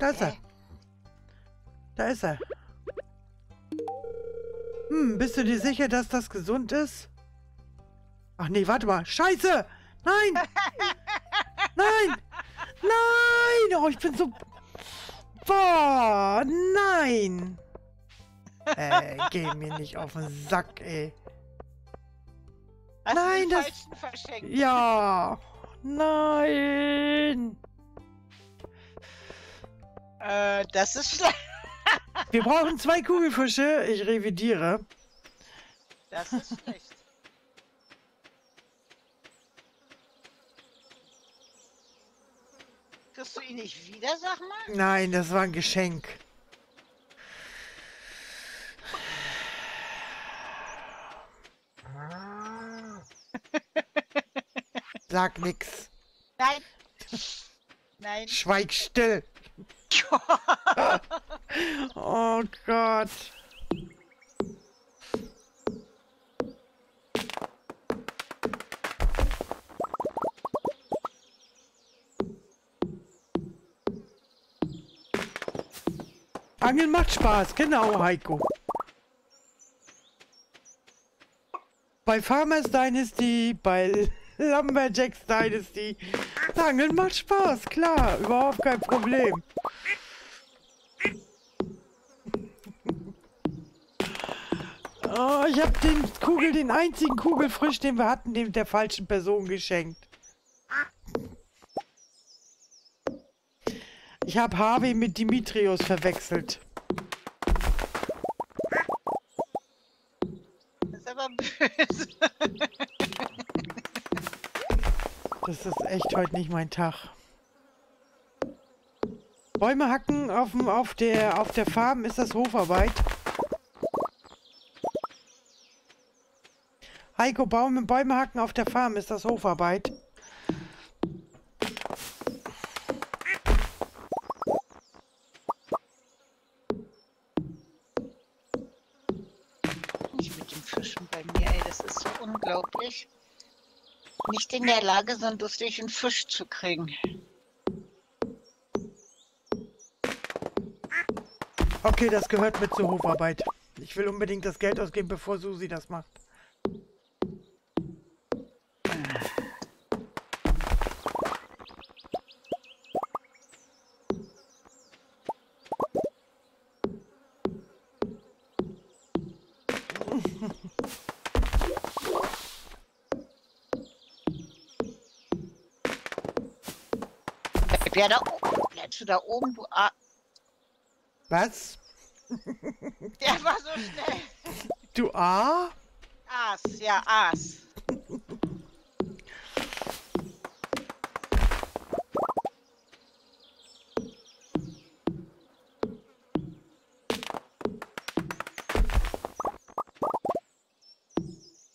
Da ist er. Da ist er. Hm, bist du dir sicher, dass das gesund ist? Ach nee, warte mal. Scheiße! Nein! Nein! Nein! Oh, ich bin so... Boah, nein! Geh mir nicht auf den Sack, ey. Hast nein, du den Falschen verschenkt? Ja! Nein! Das ist schlecht. Wir brauchen 2 Kugelfische. Ich revidiere. Das ist schlecht. Kriegst du ihn nicht wieder, sag mal? Nein, das war ein Geschenk. Sag nix. Nein. Nein. Schweig still. Oh Gott. Angeln macht Spaß, genau, Heiko. Bei Farmers Dynasty, bei Lumberjacks Dynasty. Angeln macht Spaß, klar, überhaupt kein Problem. Oh, ich habe den einzigen Kugelfisch, den wir hatten, dem der falschen Person geschenkt. Ich habe Harvey mit Dimitrios verwechselt. Das ist aber böse. Das ist echt heute nicht mein Tag. Bäume hacken auf der Farm ist das Hofarbeit. Heiko, Bäume hacken auf der Farm ist das Hofarbeit. Nicht mit dem Fischen bei mir, ey, das ist so unglaublich. Nicht in der Lage, so einen lustigen Fisch zu kriegen. Okay, das gehört mit zur Hofarbeit. Ich will unbedingt das Geld ausgeben, bevor Susi das macht. Ja, da oben, bleibst du da oben, du Ar... Was? Der war so schnell. Du A? Aas, ja, Aas.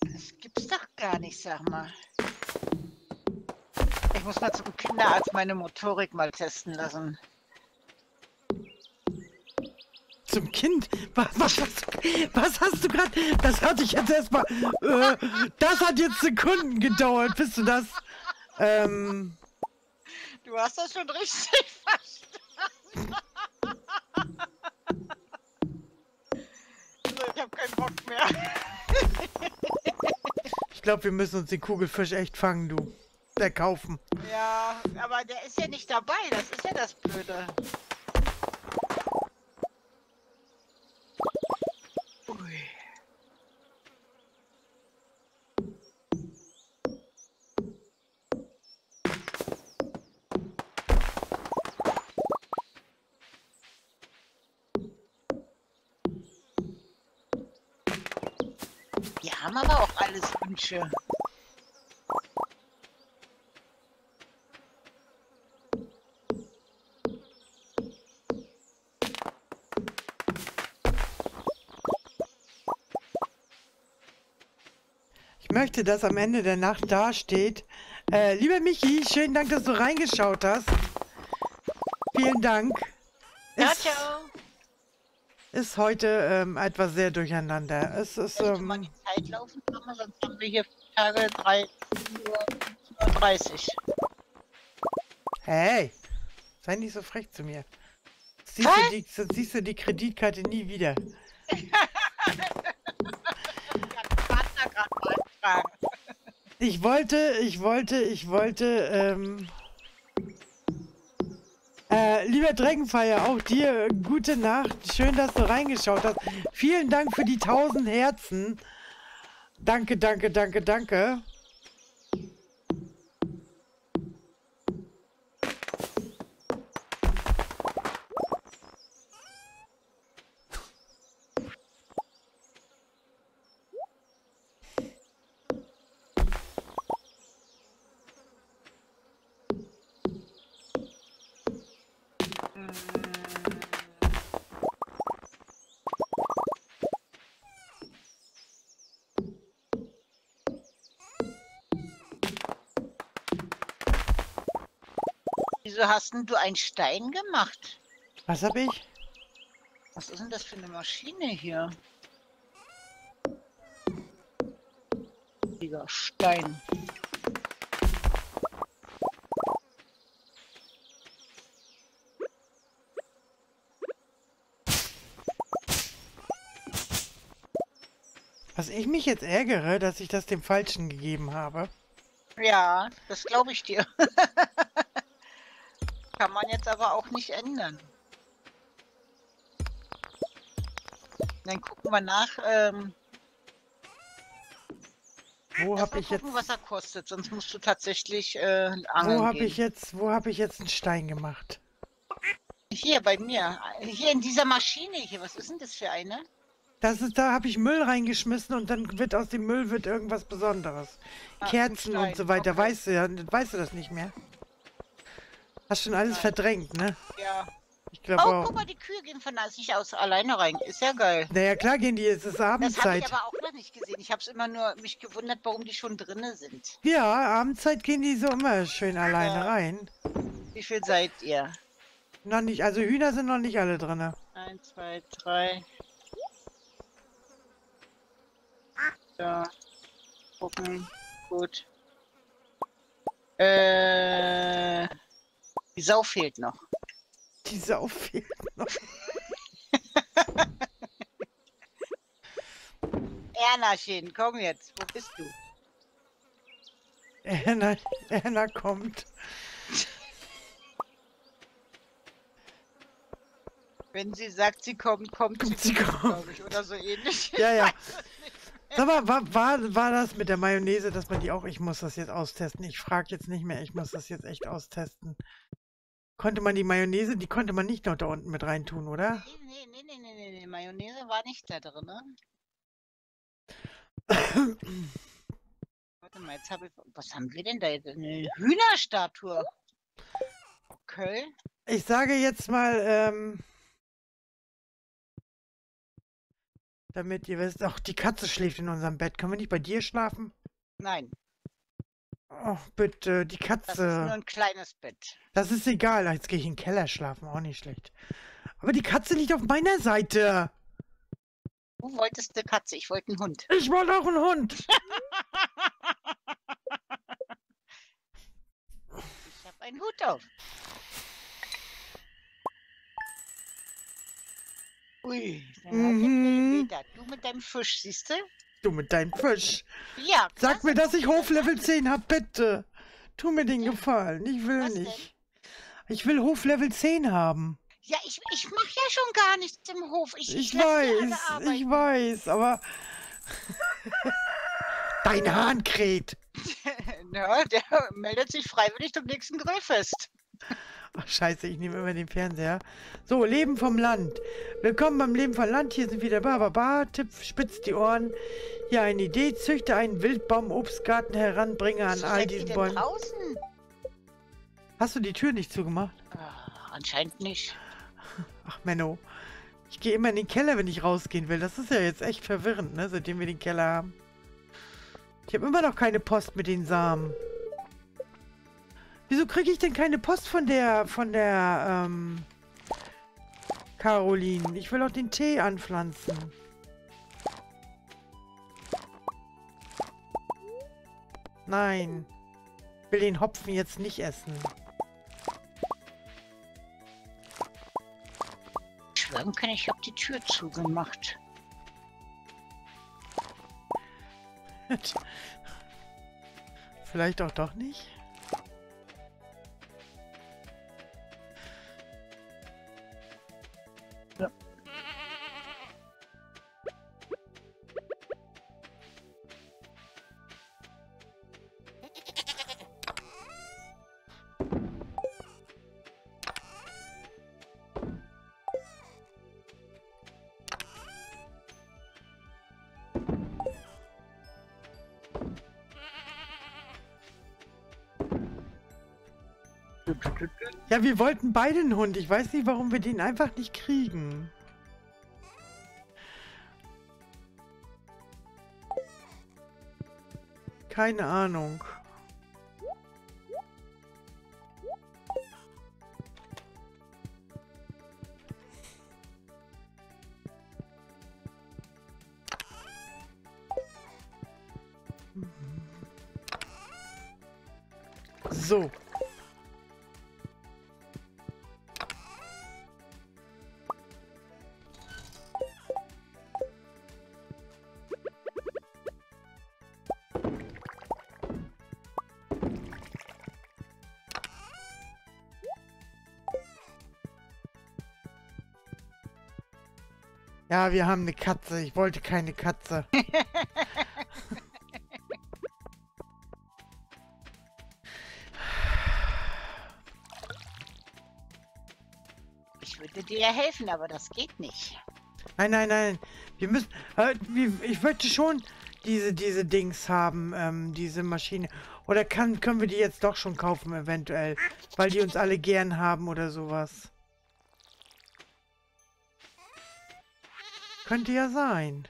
Das gibt's doch gar nicht, sag mal. Ich muss mal zum Kinderarzt meine Motorik mal testen lassen. Zum Kind? Was hast du gerade? Das hatte ich jetzt erstmal. Das hat jetzt Sekunden gedauert, bis du das. Du hast das schon richtig verstanden. Ich habe keinen Bock mehr. Ich glaube, wir müssen uns den Kugelfisch echt fangen, du. Der kaufen. Ja, aber der ist ja nicht dabei, das ist ja das Blöde. Ui. Die haben aber auch alles Wünsche. Ich möchte, dass am Ende der Nacht da steht. Lieber Michi, schönen Dank, dass du reingeschaut hast. Vielen Dank. Ciao, ciao. Ist heute etwas sehr durcheinander. Es ist. Mal die Zeit laufen, sonst haben wir hier Tage 3:30 Uhr. Hey, sei nicht so frech zu mir. Siehst du die Kreditkarte nie wieder. Ich wollte, lieber Dragonfire, auch dir gute Nacht. Schön, dass du reingeschaut hast. Vielen Dank für die 1000 Herzen. Danke, danke, danke, danke. Wieso hast denn du einen Stein gemacht? Was hab ich? Was ist denn das für eine Maschine hier? Dieser Stein. Was ich mich jetzt ärgere, dass ich das dem Falschen gegeben habe. Ja, das glaube ich dir. Kann man jetzt aber auch nicht ändern. Dann gucken wir nach. Wo habe ich gucken, jetzt? Was er kostet, sonst musst du tatsächlich angeln. Wo habe ich jetzt einen Stein gemacht? Hier bei mir, hier in dieser Maschine hier. Was ist denn das für eine? Das ist, da habe ich Müll reingeschmissen und dann wird aus dem Müll irgendwas Besonderes. Ach, Kerzen und so weiter. Okay. Weißt du das nicht mehr? Hast schon alles verdrängt, ne? Ja. Ich glaube auch. Guck mal, die Kühe gehen von sich aus alleine rein. Ist ja geil. Naja, klar gehen die, es ist Abendzeit. Das habe ich aber auch noch nicht gesehen. Ich habe es immer nur mich gewundert, warum die schon drinnen sind. Ja, Abendzeit gehen die so immer schön alleine rein. Wie viel seid ihr? Noch nicht, also Hühner sind noch nicht alle drin. 1, 2, 3. Ja. Gucken. Gut. Die Sau fehlt noch. Die Sau fehlt noch. Ernachen, komm jetzt. Wo bist du? Erna kommt. Wenn sie sagt, sie kommt, kommt sie, glaube ich. Oder so ähnlich. Ja, ja. Sag mal, war das mit der Mayonnaise, dass man die auch... Ich muss das jetzt austesten. Ich frage jetzt nicht mehr. Ich muss das jetzt echt austesten. Konnte man die Mayonnaise, die konnte man nicht noch da unten mit reintun, oder? Nee. Mayonnaise war nicht da drin, ne? Warte mal, jetzt habe ich... Was haben wir denn da jetzt? Eine Hühnerstatue. Okay. Ich sage jetzt mal, damit ihr wisst, auch die Katze schläft in unserem Bett. Können wir nicht bei dir schlafen? Nein. Oh, bitte, die Katze. Das ist nur ein kleines Bett. Das ist egal, jetzt gehe ich in den Keller schlafen, auch nicht schlecht. Aber die Katze liegt auf meiner Seite. Du wolltest eine Katze, ich wollte einen Hund. Ich wollte auch einen Hund. Ich habe einen Hut auf. Ui, dann hat der du mit deinem Fisch, siehst du? Du mit deinem Fisch. Ja, klasse. Sag mir, dass ich Hoflevel 10 habe, bitte. Tu mir den Gefallen. Ich will nicht. Ich will Hoflevel 10 haben. Ja, ich mache ja schon gar nichts im Hof. Ich weiß, aber... Dein Hahn kräht. Na, der meldet sich freiwillig zum nächsten Grillfest. Ach, scheiße, ich nehme immer den Fernseher. So, Leben vom Land. Willkommen beim Leben vom Land. Hier sind wieder Barbara. Tipp, spitzt die Ohren. Hier eine Idee. Züchte einen Wildbaum, Obstgarten heranbringe an all diesen Bäumen. Hast du die Tür nicht zugemacht? Anscheinend nicht. Ach, Menno. Ich gehe immer in den Keller, wenn ich rausgehen will. Das ist ja jetzt echt verwirrend, ne? Seitdem wir den Keller haben. Ich habe immer noch keine Post mit den Samen. Wieso kriege ich denn keine Post von der, Carolin? Ich will auch den Tee anpflanzen. Nein. Ich will den Hopfen jetzt nicht essen. sagen können, ich habe die Tür zugemacht. Vielleicht auch doch nicht. Ja. Ja, wir wollten beide einen Hund. Ich weiß nicht, warum wir den einfach nicht kriegen. Keine Ahnung. So. Ja, wir haben eine Katze. Ich wollte keine Katze. Ich würde dir helfen, aber das geht nicht. Nein, nein, nein. Wir müssen... ich möchte schon diese Dings haben, diese Maschine. Oder können wir die jetzt doch schon kaufen, eventuell? Weil die uns alle gern haben oder sowas. Könnte ja sein.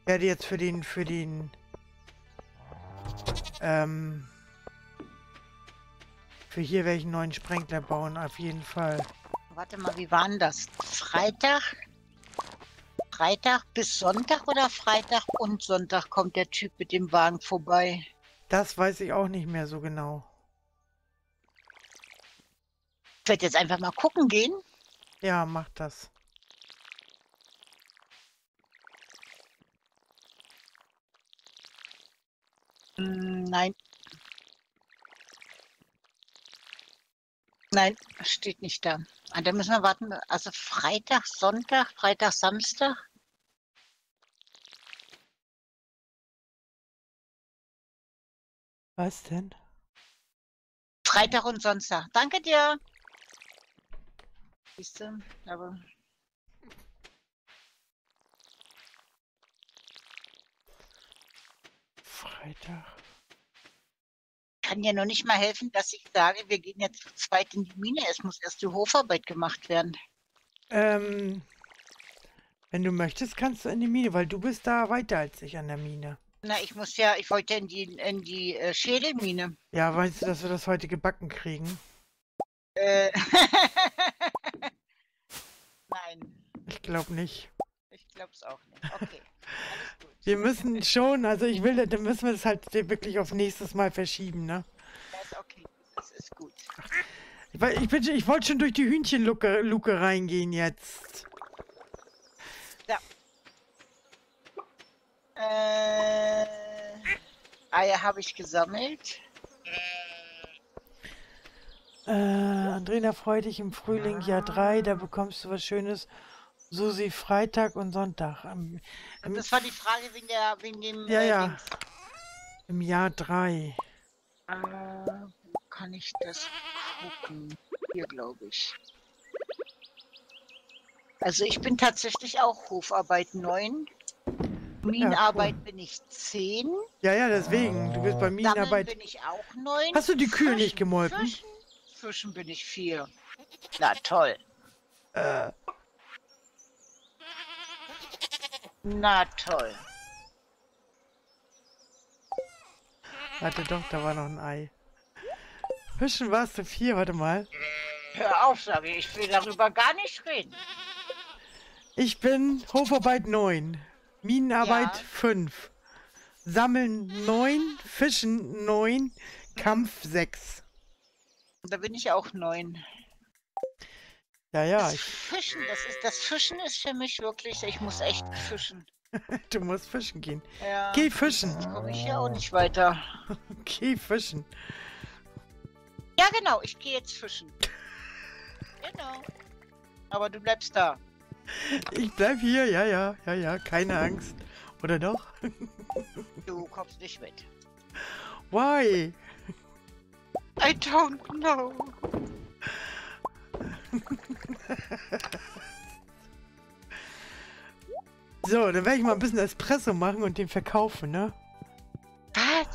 Ich werde jetzt für hier welchen neuen Sprengler bauen, auf jeden Fall. Warte mal, wie war denn das? Freitag? Freitag bis Sonntag oder Freitag und Sonntag kommt der Typ mit dem Wagen vorbei? Das weiß ich auch nicht mehr so genau. Ich werde jetzt einfach mal gucken gehen. Ja, mach das. Nein. Nein, steht nicht da. Da müssen wir warten. Also Freitag, Sonntag, Freitag, Samstag. Was denn? Freitag und Sonntag. Danke dir. Siehst du, aber... Freitag. Ich kann ja noch nicht mal helfen, dass ich sage, wir gehen jetzt zu zweit in die Mine. Es muss erst die Hofarbeit gemacht werden. Wenn du möchtest, kannst du in die Mine, weil du bist da weiter als ich an der Mine. Na, ich wollte in die Schädelmine. Ja, weißt du, dass wir das heute gebacken kriegen? Nein. Ich glaube nicht. Ich glaube es auch nicht. Okay. Alles gut. Wir müssen schon, also ich will, dann müssen wir es halt wirklich auf nächstes Mal verschieben, ne? Das ist okay. Das ist gut. Ich wollte schon durch die Hühnchenluke reingehen jetzt. Ja. Eier habe ich gesammelt. Andrea, freu dich im Frühling, Jahr 3, da bekommst du was Schönes. Susi, Freitag und Sonntag. Das war die Frage wegen dem... Ja, ja. Dings. Im Jahr 3. Wo kann ich das gucken? Hier, glaube ich. Also ich bin tatsächlich auch Hofarbeit 9. Minenarbeit ja, cool. Bin ich 10. Ja, ja, deswegen. Du bist bei Minenarbeit... Sammeln bin ich auch 9. Hast du die Kühe nicht gemolken? Fischen bin ich 4. Na toll. Na toll. Warte doch, da war noch ein Ei. Fischen warst du 4, warte mal. Hör auf, sage ich. Ich will darüber gar nicht reden. Ich bin Hofarbeit 9. Minenarbeit ja. 5. Sammeln 9. Fischen 9. Kampf 6. Da bin ich auch 9. Ja, ja. Das Fischen, das Fischen ist für mich wirklich, ich muss echt fischen. Du musst fischen gehen. Ja, geh fischen. Sonst komme ich hier auch nicht weiter. Geh fischen. Ja, genau, ich gehe jetzt fischen. Genau. Aber du bleibst da. Ich bleib hier, ja, keine Angst. Oder doch? Du kommst nicht mit. Why? I don't know. So, dann werde ich mal ein bisschen Espresso machen und den verkaufen, ne? Was?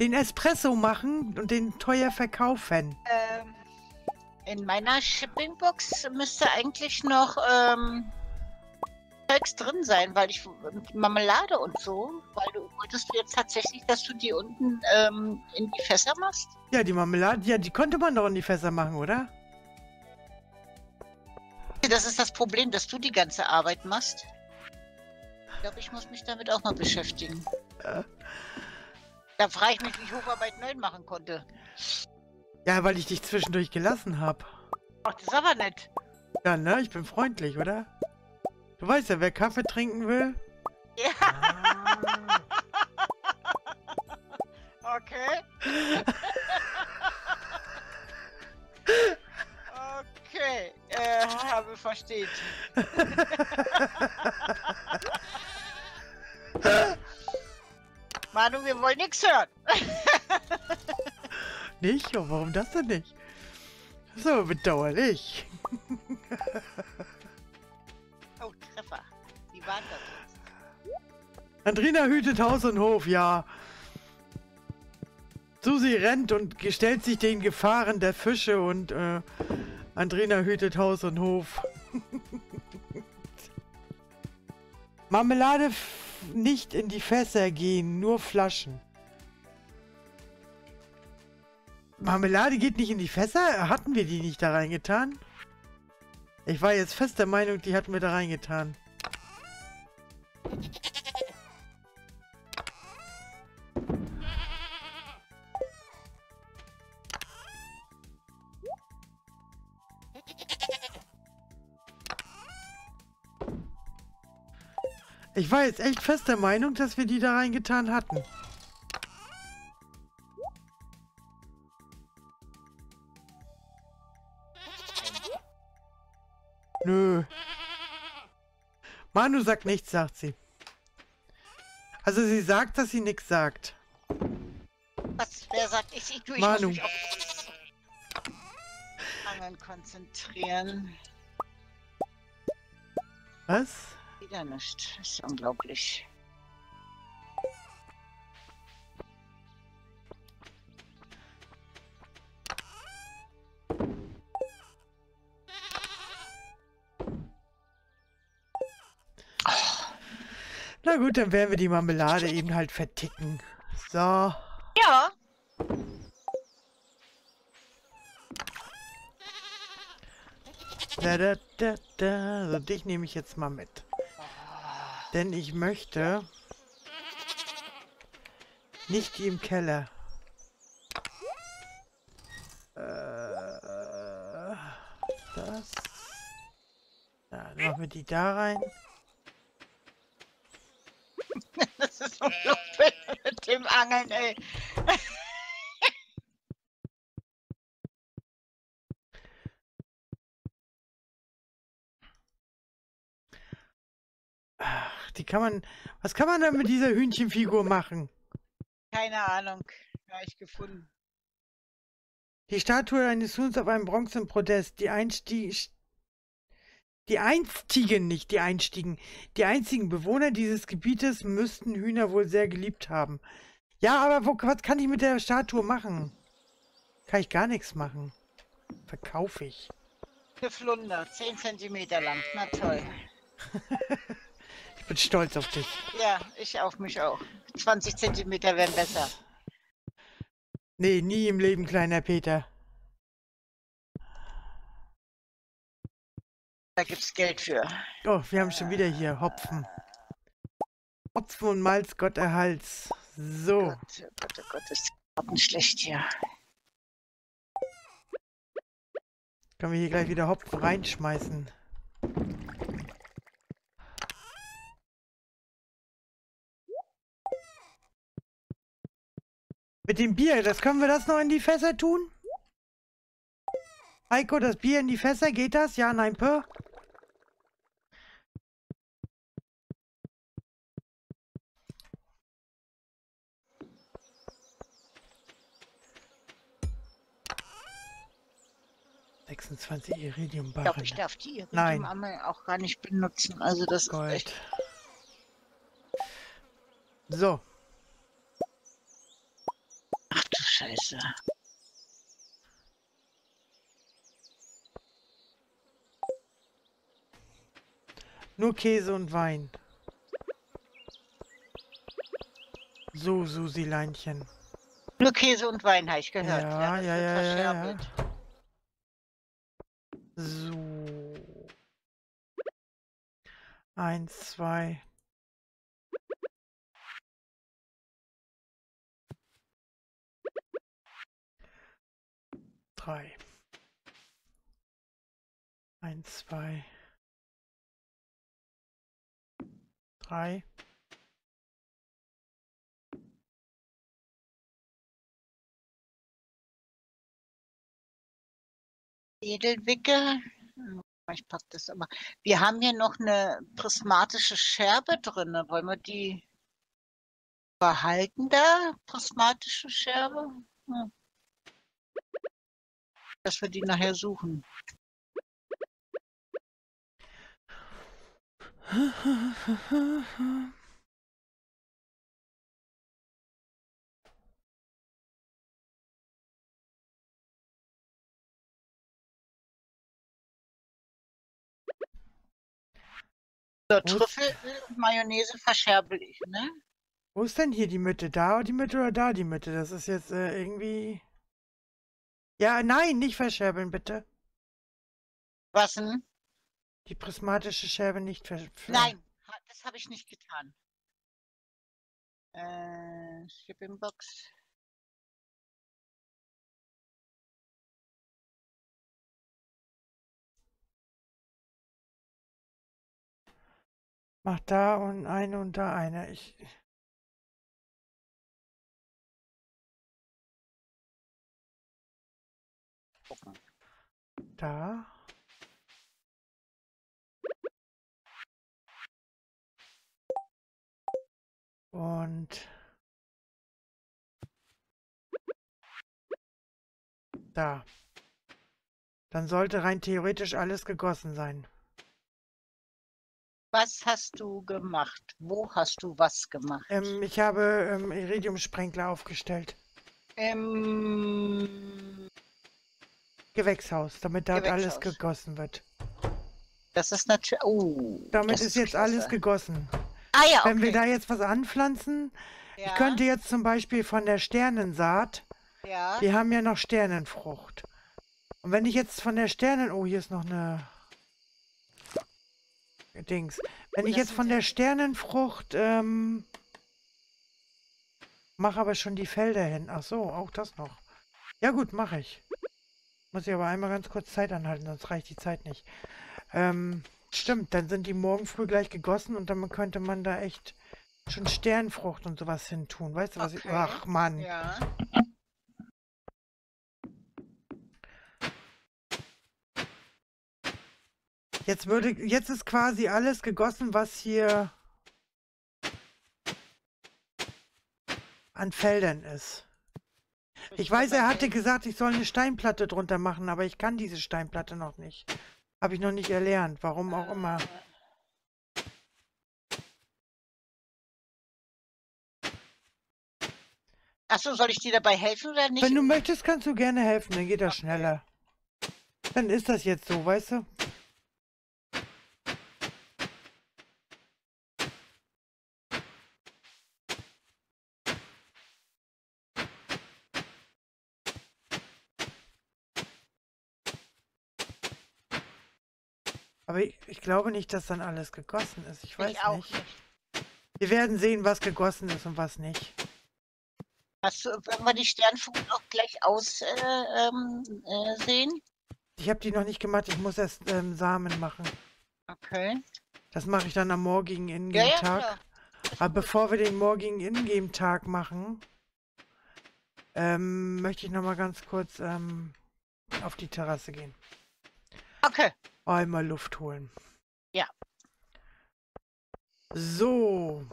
Den Espresso machen und den teuer verkaufen. In meiner Shippingbox müsste eigentlich noch Zeugs drin sein, weil ich Marmelade und so, weil du wolltest jetzt tatsächlich, dass du die unten in die Fässer machst? Ja, die Marmelade, ja, die konnte man doch in die Fässer machen, oder? Das ist das Problem, dass du die ganze Arbeit machst. Ich glaube, ich muss mich damit auch mal beschäftigen. Da frage ich mich, wie ich Hocharbeit 9 machen konnte. Ja, weil ich dich zwischendurch gelassen habe. Ach, das ist aber nett. Ja, ne? Ich bin freundlich, oder? Du weißt ja, wer Kaffee trinken will. Ja. Ah. Okay. Okay, habe versteht. Manu, wir wollen nichts hören. Nicht? Oh, warum das denn nicht? So bedauerlich. Oh, Treffer. Die waren das jetzt. Andrina hütet Haus und Hof, ja. Susi rennt und stellt sich den Gefahren der Fische und Andrina hütet Haus und Hof. Marmelade nicht in die Fässer gehen, nur Flaschen. Marmelade geht nicht in die Fässer? Hatten wir die nicht da reingetan? Ich war jetzt fest der Meinung, die hatten wir da reingetan. Ich war jetzt echt fest der Meinung, dass wir die da reingetan hatten. Nö. Manu sagt nichts, sagt sie. Also sie sagt, dass sie nichts sagt. Was? Wer sagt? Ich tue, Manu. Ich muss mich auf Angeln konzentrieren. Was? Wieder nicht. Das ist unglaublich. Na gut, dann werden wir die Marmelade eben halt verticken. So. Ja. Da, da, da, da. So, dich nehme ich jetzt mal mit. Denn ich möchte nicht im Keller. Das. Dann machen wir die da rein. Das ist unglaublich mit dem Angeln, ey. Ach, die kann man. Was kann man denn mit dieser Hühnchenfigur machen? Keine Ahnung. Habe ich gefunden. Die Statue eines Huhns auf einem bronzenen Podest. Die einstigen Bewohner dieses Gebietes müssten Hühner wohl sehr geliebt haben. Ja, aber was kann ich mit der Statue machen? Kann ich gar nichts machen. Verkaufe ich. Für Flunder, 10 Zentimeter lang. Na toll. Ich bin stolz auf dich. Ja, ich auf mich auch. 20 Zentimeter wären besser. Nee, nie im Leben, kleiner Peter. Da gibt's Geld für. Oh, wir haben schon wieder hier Hopfen. Hopfen und Malz, Gott erhalts. So. Oh Gott, ist Karten schlecht hier. Können wir hier gleich wieder Hopfen reinschmeißen. Mit dem Bier, das können wir das noch in die Fässer tun? Heiko, das Bier in die Fässer, geht das? Ja, nein, pö. Iridium. Ich glaube, ich darf die Iridium auch gar nicht benutzen. Also das Gold. Ist echt... So. Ach du Scheiße. Nur Käse und Wein. So, Susi-Leinchen. Nur Käse und Wein, habe ich gehört. Ja, ja, ja, ja, ja. So. 1, 2. Drei. 1, 2. 3. 4. Ich pack das aber. Wir haben hier noch eine prismatische Scherbe drin. Wollen wir die behalten da? Prismatische Scherbe? Hm. Dass wir die nachher suchen. So, Trüffelöl und Mayonnaise verscherbel ich, ne? Wo ist denn hier die Mitte? Da die Mitte oder da die Mitte? Das ist jetzt irgendwie... Ja, nein, nicht verscherbeln, bitte. Was denn? Die prismatische Scherbe nicht verscherbeln. Nein, das habe ich nicht getan. Shipping Box. Mach da und da eine. Ich... Da. Und da. Dann sollte rein theoretisch alles gegossen sein. Was hast du gemacht? Wo hast du was gemacht? Ich habe Iridium-Sprenkler aufgestellt. Gewächshaus, damit da alles gegossen wird. Das ist natürlich... Oh, damit ist jetzt klasse. Alles gegossen. Ah ja, okay. Wenn wir da jetzt was anpflanzen, ja. Ich könnte jetzt zum Beispiel von der Sternensaat, ja. Wir haben ja noch Sternenfrucht. Und wenn ich jetzt von der Sternen... Oh, hier ist noch eine... Dings. Wenn ich jetzt von der Sternenfrucht mache aber schon die Felder hin. Ach so, auch das noch. Ja gut, mache ich. Muss ich aber einmal ganz kurz Zeit anhalten, sonst reicht die Zeit nicht. Stimmt, dann sind die morgen früh gleich gegossen und dann könnte man da echt schon Sternenfrucht und sowas hin tun. Weißt du, was ich... Ach Mann. Ja. Jetzt ist quasi alles gegossen, was hier an Feldern ist. Ich weiß, er hatte gesagt, ich soll eine Steinplatte drunter machen, aber ich kann diese Steinplatte noch nicht. Habe ich noch nicht erlernt, warum auch immer. Achso, soll ich dir dabei helfen oder nicht? Wenn du möchtest, kannst du gerne helfen, dann geht das schneller. Dann ist das jetzt so, weißt du? Aber ich glaube nicht, dass dann alles gegossen ist. Ich weiß nicht. Wir werden sehen, was gegossen ist und was nicht. Wollen wir die Sternfrucht auch gleich aussehen? Ich habe die noch nicht gemacht, ich muss erst Samen machen. Okay. Das mache ich dann am morgigen Ingame-Tag. Ja, aber bevor wir den morgigen Ingame-Tag machen, möchte ich nochmal ganz kurz auf die Terrasse gehen. Okay. Einmal Luft holen. Ja. So.